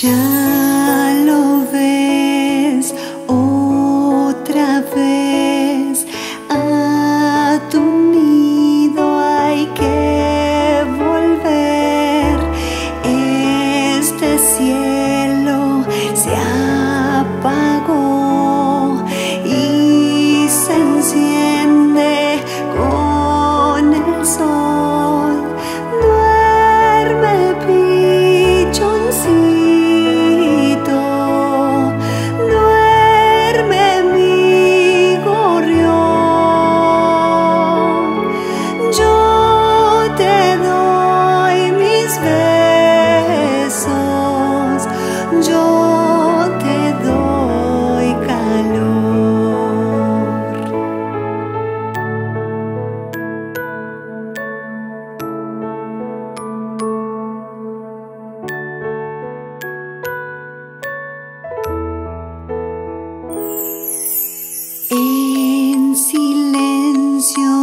Ya lo ves otra vez, a tu nido hay que volver. Este cielo se apagó y se enciende con el sol. Duerme, pichoncito.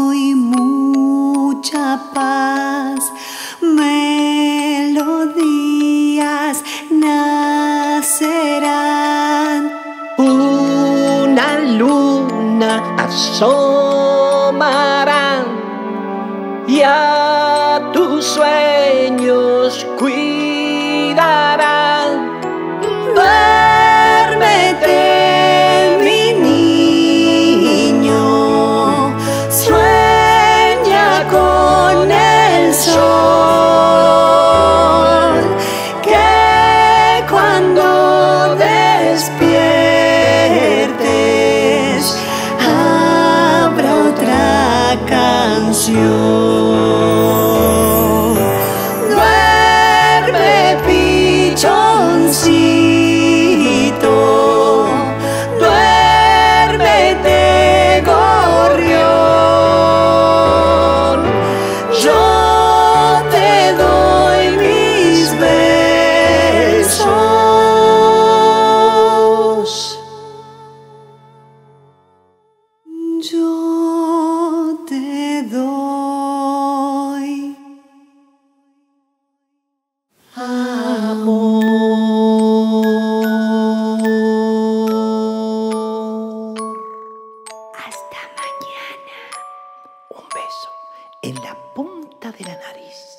Y mucha paz, melodías nacerán. Una luna asomará y a tus sueños cuidará. Duerme, pichoncito, duérmete, gorrión. Yo te doy mis besos. Yo te doy amor. Hasta mañana. Un beso en la punta de la nariz.